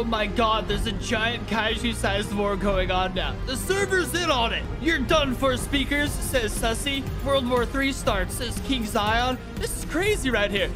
Oh my god, there's a giant kaiju-sized war going on now. The server's in on it. You're done for, speakers, says Sussy. World War III starts, says King Zion. This is crazy right here.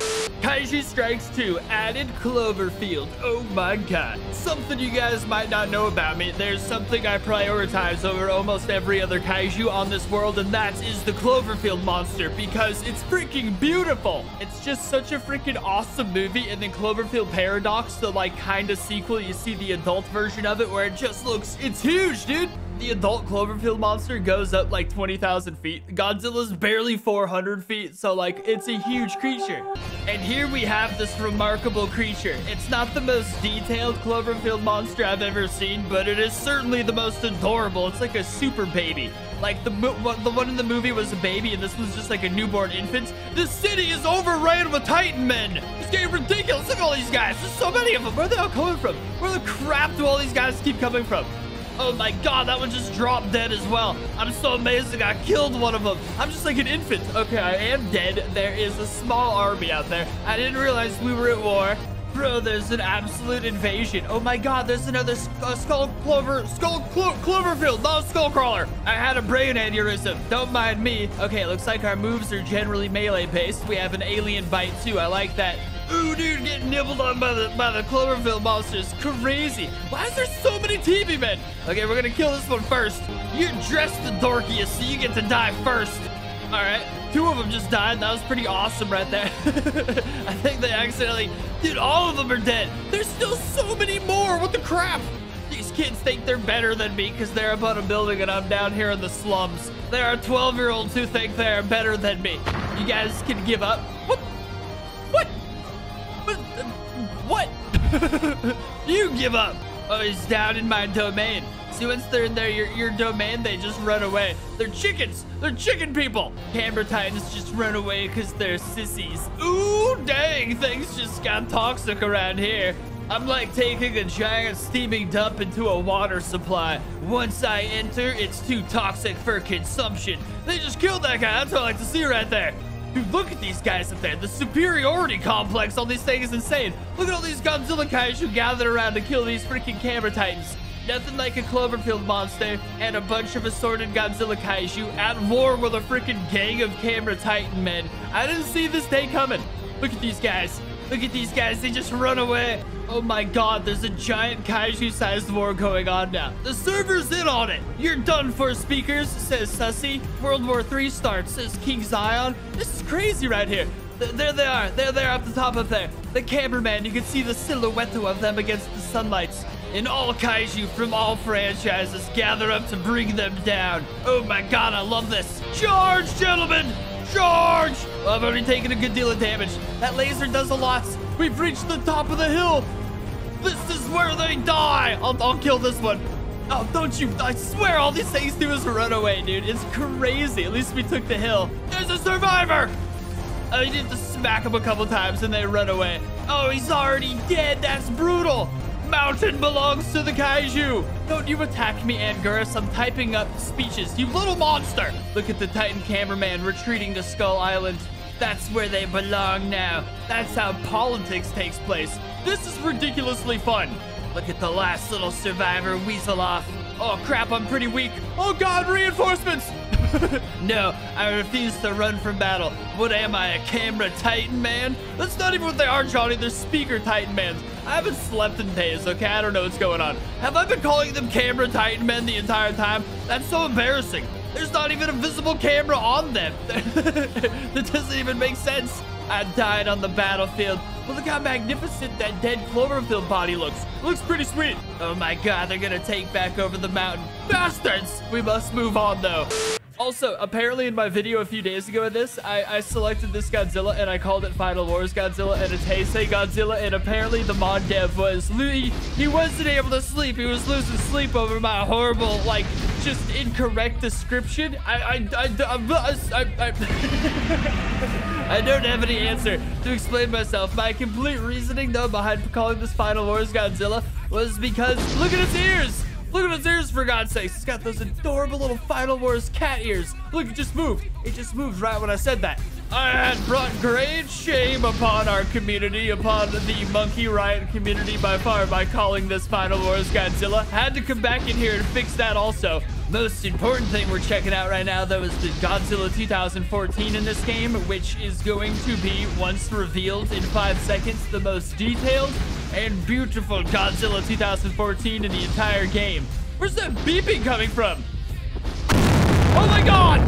Kaiju Strikes 2 added Cloverfield. Oh my god. Something you guys might not know about me. There's something I prioritize over almost every other kaiju on this world, and that is the Cloverfield monster, because it's freaking beautiful. It's just such a freaking awesome movie. And then Cloverfield Paradox, the like kind of sequel, you see the adult version of it where it just looks, it's huge, dude. The adult Cloverfield monster goes up like 20,000 feet. Godzilla's barely 400 feet, so like it's a huge creature. And here we have this remarkable creature. It's not the most detailed Cloverfield monster I've ever seen, but it is certainly the most adorable. It's like a super baby. Like the one in the movie was a baby, and this was just like a newborn infant. This city is overrun with Titan men. It's getting ridiculous. Look at all these guys. There's so many of them. Where are they all coming from? Where the crap do all these guys keep coming from? Oh my god, that one just dropped dead as well. I'm so amazing, I killed one of them. I'm just like an infant. Okay, I am dead. There is a small army out there. I didn't realize we were at war. Bro, there's an absolute invasion. Oh my god, there's another Cloverfield, not a skull crawler. I had a brain aneurysm. Don't mind me. Okay, it looks like our moves are generally melee based. We have an alien bite too. I like that. Ooh, dude, getting nibbled on by the Cloverfield monsters. Crazy. Why is there so many TV men? Okay, we're gonna kill this one first. You're dressed the dorkiest, so you get to die first. All right, two of them just died. That was pretty awesome right there. I think they accidentally... Dude, all of them are dead. There's still so many more. What the crap? These kids think they're better than me because they're up on a building and I'm down here in the slums. There are 12-year-olds who think they are better than me. You guys can give up. What? What? You give up. Oh, he's down in my domain. See, once they're in there, your domain, they just run away. They're chickens. They're chicken people. Canberra Titans just run away because they're sissies. Ooh, dang, things just got toxic around here. I'm like taking a giant steaming dump into a water supply. Once I enter, it's too toxic for consumption. They just killed that guy. That's what I like to see right there. Dude, look at these guys up there. The superiority complex on these things is insane. Look at all these Godzilla guys who gathered around to kill these freaking Camera Titans. Nothing like a Cloverfield monster and a bunch of assorted Godzilla kaiju at war with a freaking gang of Camera Titan men. I didn't see this day coming. Look at these guys. Look at these guys. They just run away. Oh my god, there's a giant kaiju-sized war going on now. The server's in on it. You're done for, speakers, says Sussy. World War III starts, says King Zion. This is crazy right here. There they are. They're up the top of there. The cameraman, you can see the silhouette of them against the sunlights. And all kaiju from all franchises gather up to bring them down. Oh my god, I love this. Charge, gentlemen! Charge! Well, I've already taken a good deal of damage. That laser does a lot. We've reached the top of the hill. This is where they die. I'll kill this one. Oh, don't you... I swear all these things do is run away, dude. It's crazy. At least we took the hill. There's a survivor! I need to smack him a couple times and they run away. Oh, he's already dead. That's brutal. Mountain belongs to the kaiju. Don't you attack me, Angurus. I'm typing up speeches, you little monster. Look at the Titan cameraman retreating to Skull Island. That's where they belong now. That's how politics takes place. This is ridiculously fun. Look at the last little survivor weasel off. Oh crap, I'm pretty weak. Oh god, reinforcements. No, I refuse to run from battle. What am I, a Camera Titan man? That's not even what they are, Johnny. They're Speaker Titan mans. I haven't slept in days, okay? I don't know what's going on. Have I been calling them Camera Titan men the entire time? That's so embarrassing. There's not even a visible camera on them. That doesn't even make sense. I died on the battlefield. But look how magnificent that dead Cloverfield body looks. It looks pretty sweet. Oh my god, they're gonna take back over the mountain. Bastards! We must move on, though. Also, apparently in my video a few days ago of this, I selected this Godzilla and I called it Final Wars Godzilla, and it's Heisei Godzilla, and apparently the mod dev was Louis. He wasn't able to sleep. He was losing sleep over my horrible, like, just incorrect description. I don't have any answer to explain myself. My complete reasoning, though, behind calling this Final Wars Godzilla was because, look at its ears! Look at his ears, for God's sakes. It's got those adorable little Final Wars cat ears. Look, it just moved. It just moved right when I said that. and brought great shame upon our community, upon the Monkey Riot community by far, by calling this Final Wars Godzilla. Had to come back in here and fix that also. Most important thing we're checking out right now, though, is the Godzilla 2014 in this game, which is going to be, once revealed in 5 seconds, the most detailed and beautiful Godzilla 2014 in the entire game. Where's that beeping coming from? Oh my god!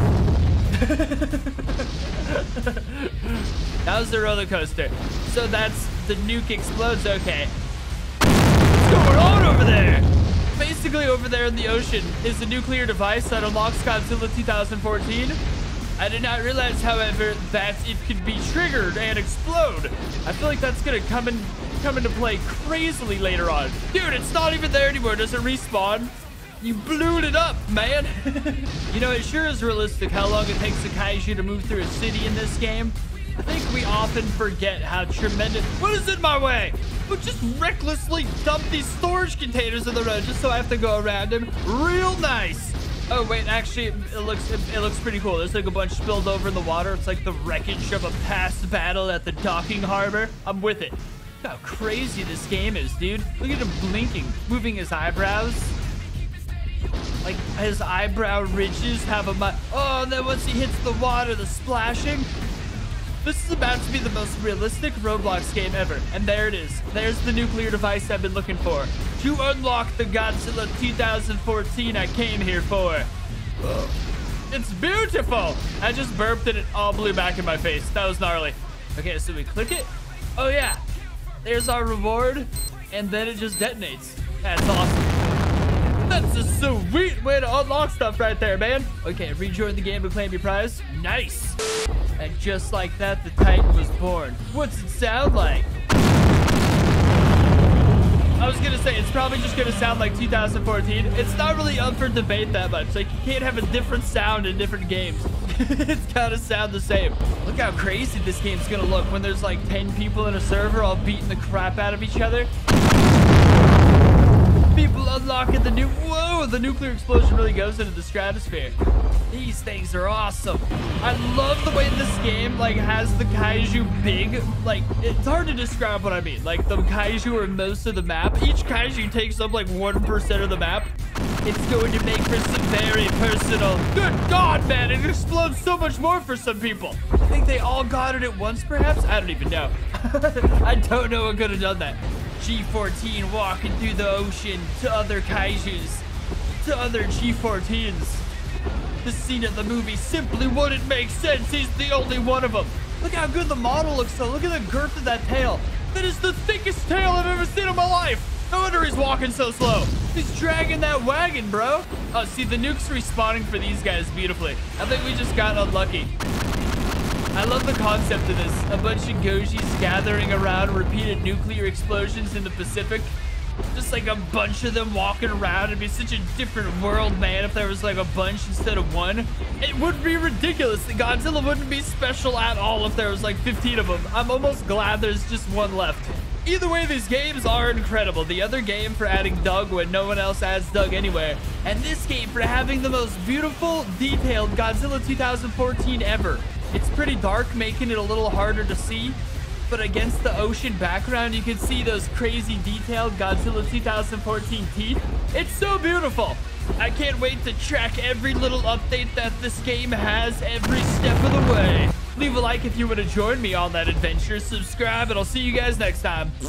That was the roller coaster. So that's the nuke explodes. Okay. What's going on over there? Basically, over there in the ocean is the nuclear device that unlocks Godzilla 2014. I did not realize, however, that it could be triggered and explode. I feel like that's gonna come into play crazily later on. Dude, it's not even there anymore. Does it respawn? You blew it up, man. You know, it sure is realistic how long it takes a kaiju to move through a city in this game. I think we often forget how tremendous... What is in my way? But just recklessly dump these storage containers in the road just so I have to go around them. Real nice. Oh, wait, actually, it looks pretty cool. There's like a bunch spilled over in the water. It's like the wreckage of a past battle at the docking harbor. I'm with it. Look how crazy this game is, dude. Look at him blinking, moving his eyebrows. Like, his eyebrow ridges have a mind. Oh, and then once he hits the water, the splashing. This is about to be the most realistic Roblox game ever. And there it is. There's the nuclear device I've been looking for. To unlock the Godzilla 2014 I came here for. Whoa. It's beautiful. I just burped and it all blew back in my face. That was gnarly. Okay, so we click it. Oh, yeah. There's our reward. And then it just detonates. That's awesome. That's a sweet way to unlock stuff right there, man. Okay, rejoin the game to claim your prize. Nice. And just like that, the Titan was born. What's it sound like? I was gonna say, it's probably just gonna sound like 2014. It's not really up for debate that much. Like, you can't have a different sound in different games. It's gotta sound the same. Look how crazy this game's gonna look when there's like 10 people in a server all beating the crap out of each other. People unlocking the new... Whoa, the nuclear explosion really goes into the stratosphere. These things are awesome. I love the way this game, like, has the kaiju big. Like, it's hard to describe what I mean. Like, the kaiju are most of the map. Each kaiju takes up, like, 1% of the map. It's going to make for some very personal... Good God, man, it explodes so much more for some people. I think they all got it at once, perhaps? I don't even know. I don't know what could have done that. G14 walking through the ocean to other kaijus, to other G14s. The scene of the movie simply wouldn't make sense. He's the only one of them. Look how good the model looks, though. Look at the girth of that tail. That is the thickest tail I've ever seen in my life. No wonder he's walking so slow. He's dragging that wagon, bro. Oh, see, the nuke's respawning for these guys beautifully. I think we just got unlucky. I love the concept of this. A bunch of Gojis gathering around repeated nuclear explosions in the Pacific. Just like a bunch of them walking around. It'd be such a different world, man, if there was like a bunch instead of one. It would be ridiculous. The Godzilla wouldn't be special at all if there was like 15 of them. I'm almost glad there's just one left. Either way, these games are incredible. The other game for adding Doug when no one else adds Doug anywhere. And this game for having the most beautiful, detailed Godzilla 2014 ever. It's pretty dark, making it a little harder to see. But against the ocean background, you can see those crazy detailed Godzilla 2014 teeth. It's so beautiful. I can't wait to track every little update that this game has every step of the way. Leave a like if you want to join me on that adventure. Subscribe, and I'll see you guys next time.